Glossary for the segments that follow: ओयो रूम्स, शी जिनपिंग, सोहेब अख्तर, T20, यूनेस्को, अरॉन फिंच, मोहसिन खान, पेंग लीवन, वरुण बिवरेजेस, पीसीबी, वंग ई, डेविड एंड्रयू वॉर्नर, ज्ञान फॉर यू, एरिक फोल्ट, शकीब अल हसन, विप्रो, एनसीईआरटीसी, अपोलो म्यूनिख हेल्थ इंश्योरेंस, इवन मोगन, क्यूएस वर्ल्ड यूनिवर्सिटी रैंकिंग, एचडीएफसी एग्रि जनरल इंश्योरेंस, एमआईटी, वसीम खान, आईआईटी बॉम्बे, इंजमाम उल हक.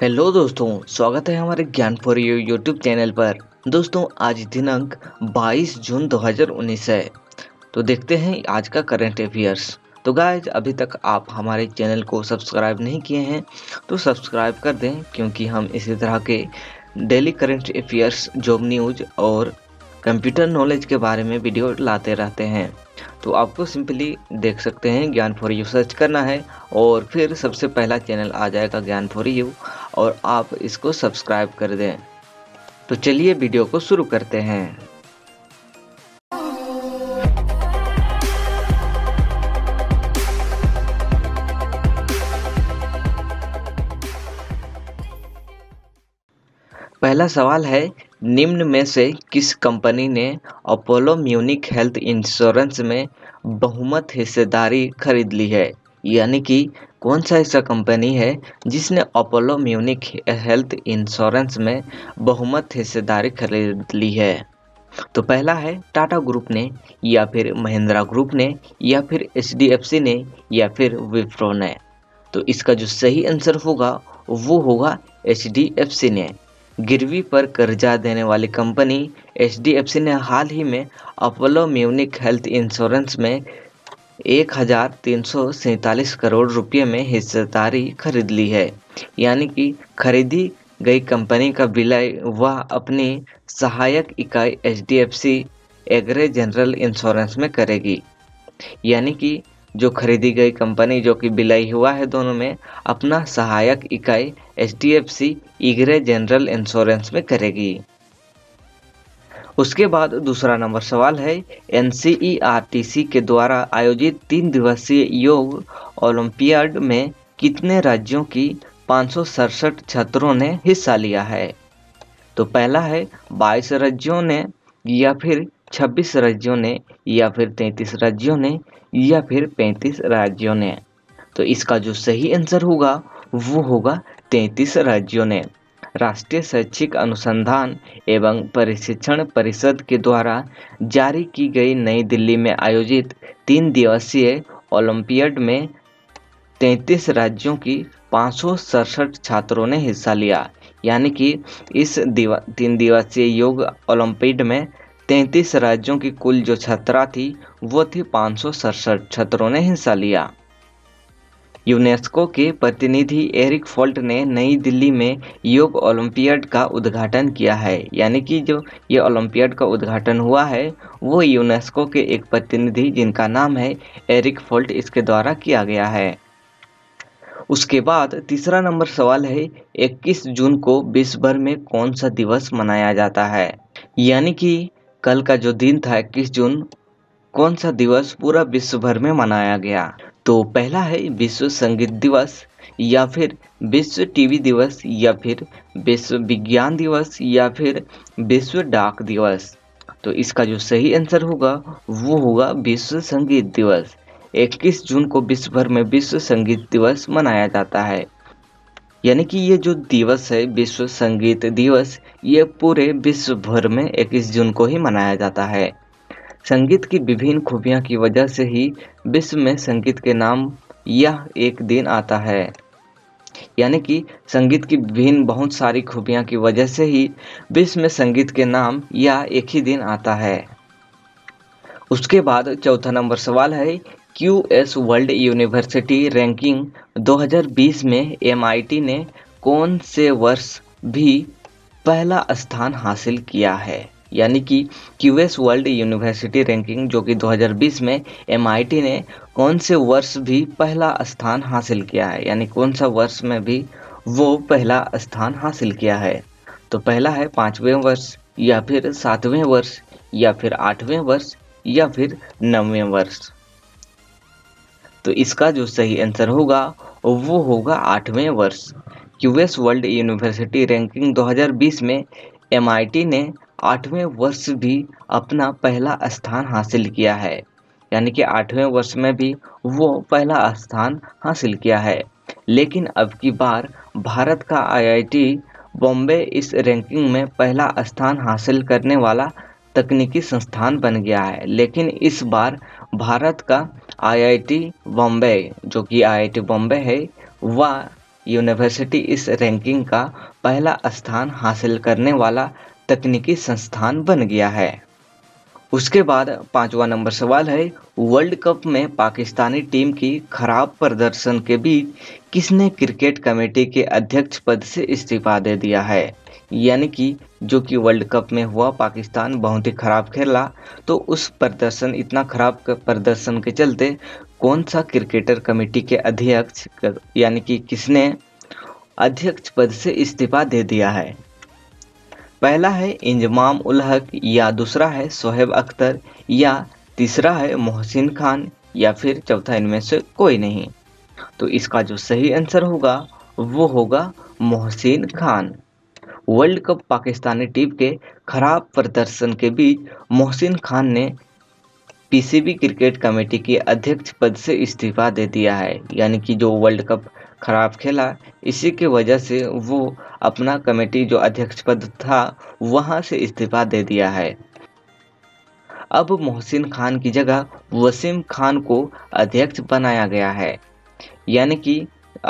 Hello दोस्तों, स्वागत है हमारे ज्ञान फॉर यू यूट्यूब चैनल पर। दोस्तों आज दिनांक 22 जून 2019 है। तो देखते हैं आज का करंट अफेयर्स। तो गाइज अभी तक आप हमारे चैनल को सब्सक्राइब नहीं किए हैं तो सब्सक्राइब कर दें, क्योंकि हम इसी तरह के daily current affairs, job news और कंप्यूटर नॉलेज के बारे में वीडियो लाते रहते हैं। तो आपको सिंपली देख सकते हैं, ज्ञान फॉर यू सर्च करना है और फिर सबसे पहला चैनल आ जाएगा ज्ञान फॉर यू, और आप इसको सब्सक्राइब कर दें। तो चलिए वीडियो को शुरू करते हैं। पहला सवाल है, निम्न में से किस कंपनी ने अपोलो म्यूनिख हेल्थ इंश्योरेंस में बहुमत हिस्सेदारी खरीद ली है? यानी कि कौन सा ऐसा कंपनी है जिसने अपोलो म्यूनिख हेल्थ इंश्योरेंस में बहुमत हिस्सेदारी खरीद ली है? तो पहला है टाटा ग्रुप ने, या फिर महिंद्रा ग्रुप ने, या फिर एचडीएफसी ने, या फिर विप्रो ने। तो इसका जो सही आंसर होगा वो होगा एचडीएफसी ने। गिरवी पर कर्जा देने वाली कंपनी एचडीएफसी ने हाल ही में अपोलो म्यूनिख हेल्थ इंश्योरेंस में 1,347 करोड़ रुपये में हिस्सेदारी खरीद ली है। यानी कि खरीदी गई कंपनी का विलय वह अपनी सहायक इकाई एचडीएफसी एग्रि जनरल इंश्योरेंस में करेगी। यानी कि जो खरीदी गई कंपनी, जो कि विलय हुआ है, दोनों में अपना सहायक इकाई एचडीएफसी एग्रि जनरल इंश्योरेंस में करेगी। उसके बाद दूसरा नंबर सवाल है, एनसीईआरटीसी के द्वारा आयोजित 3 दिवसीय योग ओलंपियाड में कितने राज्यों की 567 छात्रों ने हिस्सा लिया है? तो पहला है 22 राज्यों ने, या फिर 26 राज्यों ने, या फिर 33 राज्यों ने, या फिर 35 राज्यों ने। तो इसका जो सही आंसर होगा वो होगा 33 राज्यों ने। राष्ट्रीय शैक्षिक अनुसंधान एवं प्रशिक्षण परिषद के द्वारा जारी की गई नई दिल्ली में आयोजित 3 दिवसीय ओलंपियाड में 33 राज्यों की 567 छात्रों ने हिस्सा लिया। यानी कि इस 3 दिवसीय योग ओलंपियाड में 33 राज्यों की कुल जो छात्रा थी वो थी 567 छात्रों ने हिस्सा लिया। यूनेस्को के प्रतिनिधि एरिक फोल्ट ने नई दिल्ली में योग ओलंपियाड का उद्घाटन किया है। यानी कि जो ये ओलंपियाड का उद्घाटन हुआ है वो यूनेस्को के एक प्रतिनिधि, जिनका नाम है एरिक फोल्ट, इसके द्वारा किया गया है। उसके बाद तीसरा नंबर सवाल है, 21 जून को विश्व भर में कौन सा दिवस मनाया जाता है? यानी कि कल का जो दिन था 21 जून, कौन सा दिवस पूरा विश्व भर में मनाया गया? तो पहला है विश्व संगीत दिवस, या फिर विश्व टीवी दिवस, या फिर विश्व विज्ञान दिवस, या फिर विश्व डाक दिवस। तो इसका जो सही आंसर होगा वो होगा विश्व संगीत दिवस। 21 जून को विश्व भर में विश्व संगीत दिवस मनाया जाता है। यानी कि ये जो दिवस है विश्व संगीत दिवस, ये पूरे विश्व भर में 21 जून को ही मनाया जाता है। संगीत की विभिन्न खूबियां की वजह से ही विश्व में संगीत के नाम यह एक दिन आता है। यानी कि संगीत की विभिन्न बहुत सारी खूबियां की वजह से ही विश्व में संगीत के नाम यह एक ही दिन आता है। उसके बाद चौथा नंबर सवाल है, क्यूएस वर्ल्ड यूनिवर्सिटी रैंकिंग 2020 में एमआईटी ने कौन से वर्ष भी पहला स्थान हासिल किया है? यानी कि क्यूएस वर्ल्ड यूनिवर्सिटी रैंकिंग जो कि 2020 में एमआईटी ने कौन से वर्ष भी पहला स्थान हासिल किया है? यानी कौन सा वर्ष में भी वो पहला स्थान हासिल किया है? तो पहला है 5वें वर्ष, या फिर 7वें वर्ष, या फिर 8वें वर्ष, या फिर 9वें वर्ष। तो इसका जो सही आंसर होगा वो होगा 8वें वर्ष। क्यूएस वर्ल्ड यूनिवर्सिटी रैंकिंग 2020 में एमआईटी ने 8वें वर्ष भी अपना पहला स्थान हासिल किया है। यानी कि 8वें वर्ष में भी वो पहला स्थान हासिल किया है। लेकिन अब की बार भारत का आईआईटी बॉम्बे इस रैंकिंग में पहला स्थान हासिल करने वाला तकनीकी संस्थान बन गया है। लेकिन इस बार भारत का आईआईटी बॉम्बे, जो कि आईआईटी बॉम्बे है, वह यूनिवर्सिटी इस रैंकिंग का पहला स्थान हासिल करने वाला तकनीकी संस्थान बन गया है। उसके बाद पांचवा नंबर सवाल है, वर्ल्ड कप में पाकिस्तानी टीम की खराब प्रदर्शन के बीच किसने क्रिकेट कमेटी के अध्यक्ष पद से इस्तीफा दे दिया है। यानी कि जो कि वर्ल्ड कप में हुआ, पाकिस्तान बहुत ही खराब खेला, तो उस प्रदर्शन, इतना खराब प्रदर्शन के चलते कौन सा क्रिकेटर कमेटी के अध्यक्ष यानी कि किसने अध्यक्ष पद से इस्तीफा दे दिया है। पहला है इंजमाम उल हक, या दूसरा है सोहेब अख्तर, या तीसरा है मोहसिन खान, या फिर चौथा इनमें से कोई नहीं। तो इसका जो सही आंसर होगा वो होगा मोहसिन खान। World cup Pakistani team के खराब प्रदर्शन के बीच मोहसिन खान ने पीसीबी क्रिकेट कमेटी के अध्यक्ष पद से इस्तीफा दे दिया है। यानी कि जो वर्ल्ड कप खराब खेला, इसी के वजह से वो अपना कमेटी जो अध्यक्ष पद था वहां से इस्तीफा दे दिया है। अब मोहसिन खान की जगह वसीम खान को अध्यक्ष बनाया गया है। यानी कि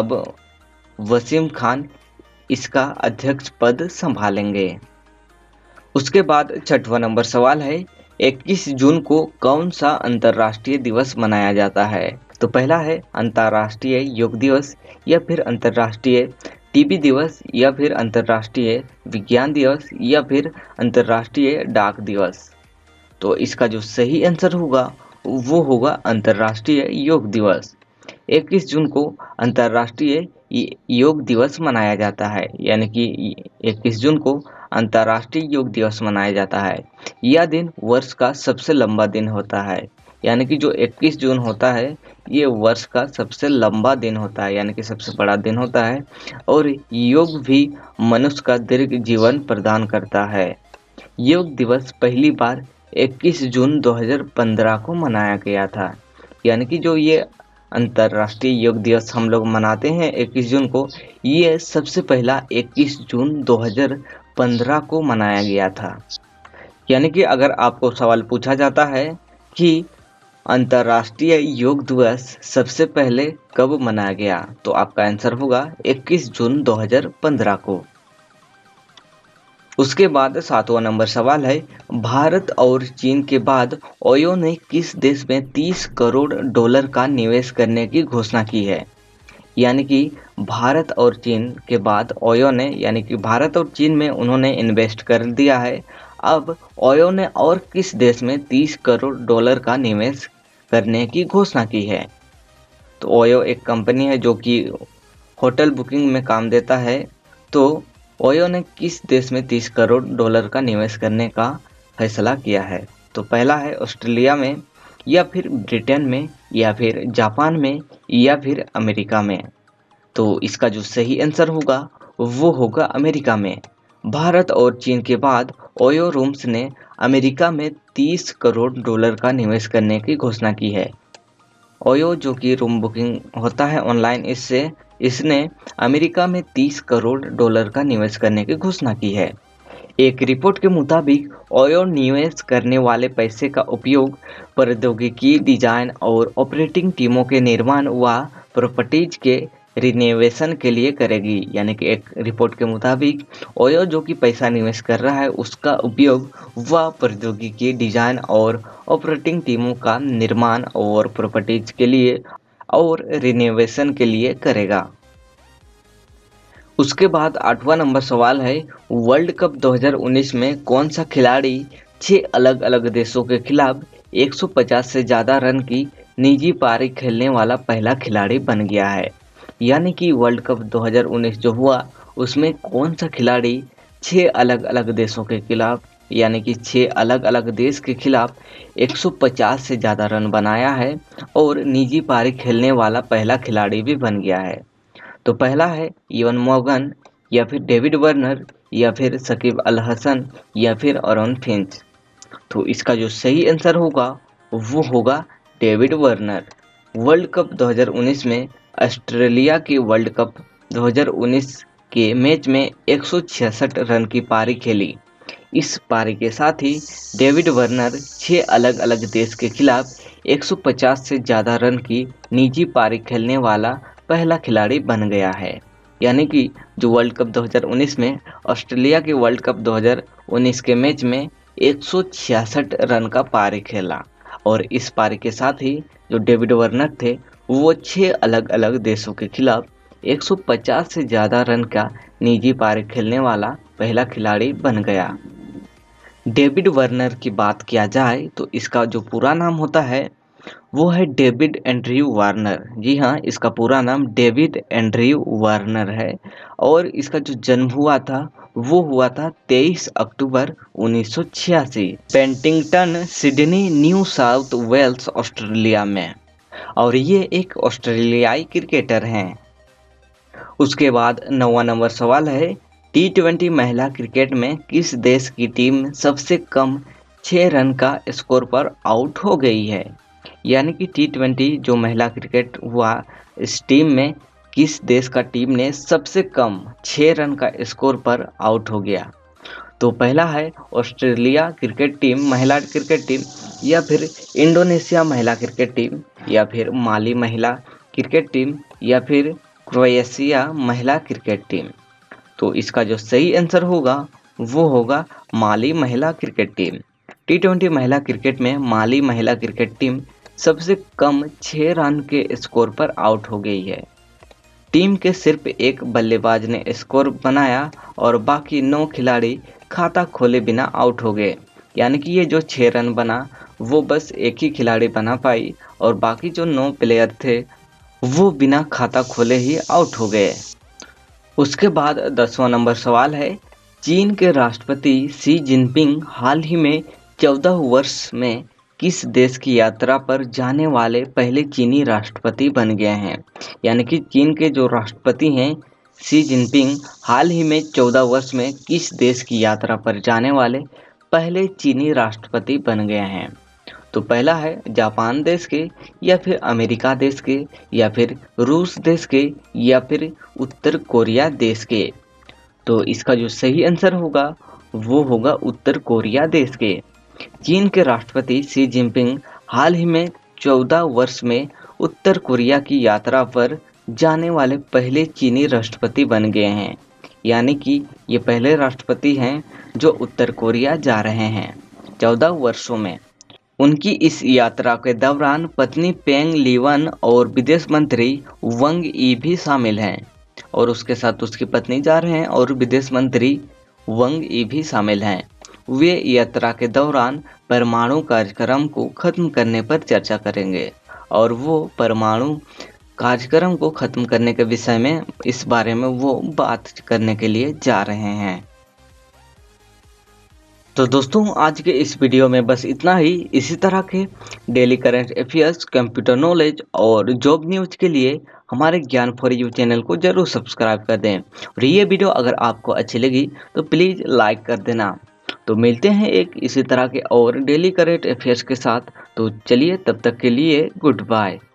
अब वसीम खान इसका अध्यक्ष पद संभालेंगे। उसके बाद छठवां नंबर सवाल है, 21 जून को कौन सा अंतर्राष्ट्रीय दिवस मनाया जाता है। तो पहला है अंतर्राष्ट्रीय योग दिवस, या फिर अंतर्राष्ट्रीय टीबी दिवस, या फिर अंतर्राष्ट्रीय विज्ञान दिवस, या फिर अंतर्राष्ट्रीय डाक दिवस। तो इसका जो सही आंसर होगा वो होगा अंतर्राष्ट्रीय योग दिवस। 21 जून को अंतर्राष्ट्रीय योग दिवस मनाया जाता है। यानी कि 21 जून को अंतर्राष्ट्रीय योग दिवस मनाया जाता है। यह दिन वर्ष का सबसे लंबा दिन होता है। यानी कि जो 21 जून होता है ये वर्ष का सबसे लंबा दिन होता है, यानी कि सबसे बड़ा दिन होता है। और योग भी मनुष्य का दीर्घ जीवन प्रदान करता है। योग दिवस पहली बार 21 जून 2015 को मनाया गया था। यानी कि जो ये अंतर्राष्ट्रीय योग दिवस हम लोग मनाते हैं 21 जून को, ये सबसे पहला 21 जून 2015 को मनाया गया था। यानी कि अगर आपको सवाल पूछा जाता है कि अंतर्राष्ट्रीय योग दिवस सबसे पहले कब मनाया गया, तो आपका आंसर होगा 21 जून 2015 को। उसके बाद सातवां नंबर सवाल है, भारत और चीन के बाद ओयो ने किस देश में 30 करोड़ डॉलर का निवेश करने की घोषणा की है। यानी कि भारत और चीन के बाद ओयो ने, यानी कि भारत और चीन में उन्होंने इन्वेस्ट कर दिया है। अब ओयो ने और किस देश में 30 करोड़ डॉलर का निवेश करने की घोषणा की है। तो ओयो एक कंपनी है जो कि होटल बुकिंग में काम देता है। तो ओयो ने किस देश में 30 करोड़ डॉलर का निवेश करने का फैसला किया है। तो पहला है ऑस्ट्रेलिया में, या फिर ब्रिटेन में, या फिर जापान में, या फिर अमेरिका में। तो इसका जो सही आंसर होगा वो होगा अमेरिका में। भारत और चीन के बाद ओयो रूम्स ने अमेरिका में 30 करोड़ डॉलर का निवेश करने की घोषणा की है। ओयो जो कि रूम बुकिंग होता है ऑनलाइन, इसने अमेरिका में 30 करोड़ डॉलर का निवेश करने की घोषणा की है। एक रिपोर्ट के मुताबिक ओयो निवेश करने वाले पैसे का उपयोग प्रौद्योगिकी, डिजाइन और ऑपरेटिंग टीमों के निर्माण व प्रॉपर्टीज के रिनोवेशन के लिए करेगी। यानी कि एक रिपोर्ट के मुताबिक ओयो जो कि पैसा निवेश कर रहा है, उसका उपयोग वह प्रौद्योगिकी, डिजाइन और ऑपरेटिंग टीमों का निर्माण और प्रॉपर्टीज के लिए और रिनोवेशन के लिए करेगा। उसके बाद आठवां नंबर सवाल है, वर्ल्ड कप 2019 में कौन सा खिलाड़ी 6 अलग अलग देशों के खिलाफ 150 से ज़्यादा रन की निजी पारी खेलने वाला पहला खिलाड़ी बन गया है। यानी कि वर्ल्ड कप 2019 जो हुआ, उसमें कौन सा खिलाड़ी 6 अलग अलग देशों के खिलाफ, यानी कि 6 अलग अलग देश के खिलाफ 150 से ज़्यादा रन बनाया है और निजी पारी खेलने वाला पहला खिलाड़ी भी बन गया है। तो पहला है इवन मोगन, या फिर डेविड वर्नर, या फिर शकीब अल हसन, या फिर अरॉन फिंच। तो इसका जो सही आंसर होगा वो होगा डेविड वर्नर। वर्ल्ड कप 2019 में ऑस्ट्रेलिया के वर्ल्ड कप 2019 के मैच में 166 रन की पारी खेली। इस पारी के साथ ही डेविड वर्नर 6 अलग अलग देश के खिलाफ 150 से ज़्यादा रन की निजी पारी खेलने वाला पहला खिलाड़ी बन गया है। यानी कि जो वर्ल्ड कप 2019 में ऑस्ट्रेलिया के वर्ल्ड कप 2019 के मैच में 166 रन का पारी खेला और इस पारी के साथ ही जो डेविड वॉर्नर थे वो 6 अलग अलग देशों के खिलाफ 150 से ज़्यादा रन का निजी पारी खेलने वाला पहला खिलाड़ी बन गया। डेविड वॉर्नर की बात किया जाए तो इसका जो पूरा नाम होता है वो है डेविड एंड्रयू वॉर्नर। जी हाँ, इसका पूरा नाम डेविड एंड्रयू वॉर्नर है और इसका जो जन्म हुआ था वो हुआ था 23 अक्टूबर 1986 पेंटिंगटन, Sydney, New South Wales, Australia में और ये एक ऑस्ट्रेलियाई क्रिकेटर हैं। उसके बाद 9वां नंबर सवाल है T20 महिला क्रिकेट में किस देश की टीम सबसे कम 6 रन का स्कोर पर आउट हो गई है, यानी कि T20 जो महिला क्रिकेट हुआ इस टीम में किस देश का टीम ने सबसे कम 6 रन का स्कोर पर आउट हो गया। तो पहला है ऑस्ट्रेलिया क्रिकेट टीम महिला क्रिकेट टीम, या फिर इंडोनेशिया महिला क्रिकेट टीम, या फिर माली महिला क्रिकेट टीम, या फिर क्रोएशिया महिला क्रिकेट टीम। तो इसका जो सही आंसर होगा वो होगा माली महिला क्रिकेट टीम। T20 महिला क्रिकेट में माली महिला क्रिकेट टीम सबसे कम 6 रन के स्कोर पर आउट हो गई है। टीम के सिर्फ एक बल्लेबाज ने स्कोर बनाया और बाकी 9 खिलाड़ी खाता खोले बिना आउट हो गए, यानी कि ये जो 6 रन बना वो बस एक ही खिलाड़ी बना पाई और बाकी जो 9 प्लेयर थे वो बिना खाता खोले ही आउट हो गए। उसके बाद 10वां नंबर सवाल है चीन के राष्ट्रपति शी जिनपिंग हाल ही में 14 वर्ष में किस देश की यात्रा पर जाने वाले पहले चीनी राष्ट्रपति बन गए हैं, यानी कि चीन के जो राष्ट्रपति हैं शी जिनपिंग हाल ही में 14 वर्ष में किस देश की यात्रा पर जाने वाले पहले चीनी राष्ट्रपति बन गए हैं। तो पहला है जापान देश के, या फिर अमेरिका देश के, या फिर रूस देश के, या फिर उत्तर कोरिया देश के। तो इसका जो सही आंसर होगा वो होगा उत्तर कोरिया देश के। चीन के राष्ट्रपति शी जिनपिंग हाल ही में 14 वर्ष में उत्तर कोरिया की यात्रा पर जाने वाले पहले चीनी राष्ट्रपति बन गए हैं, यानी कि ये पहले राष्ट्रपति हैं जो उत्तर कोरिया जा रहे हैं 14 वर्षों में। उनकी इस यात्रा के दौरान पत्नी पेंग लीवन और विदेश मंत्री वंग ई भी शामिल हैं और उसके साथ उसकी पत्नी जा रहे हैं और विदेश मंत्री वंग ई भी शामिल हैं। वे यात्रा के दौरान परमाणु कार्यक्रम को खत्म करने पर चर्चा करेंगे और वो परमाणु कार्यक्रम को खत्म करने के विषय में इस बारे में वो बात करने के लिए जा रहे हैं। तो दोस्तों आज के इस वीडियो में बस इतना ही। इसी तरह के daily current affairs, computer knowledge और जॉब न्यूज़ के लिए हमारे ज्ञान फॉर यू चैनल को ज़रूर सब्सक्राइब कर दें और ये वीडियो अगर आपको अच्छी लगी तो प्लीज़ लाइक कर देना। तो मिलते हैं एक इसी तरह के और डेली करंट अफेयर्स के साथ। तो चलिए, तब तक के लिए गुड बाय।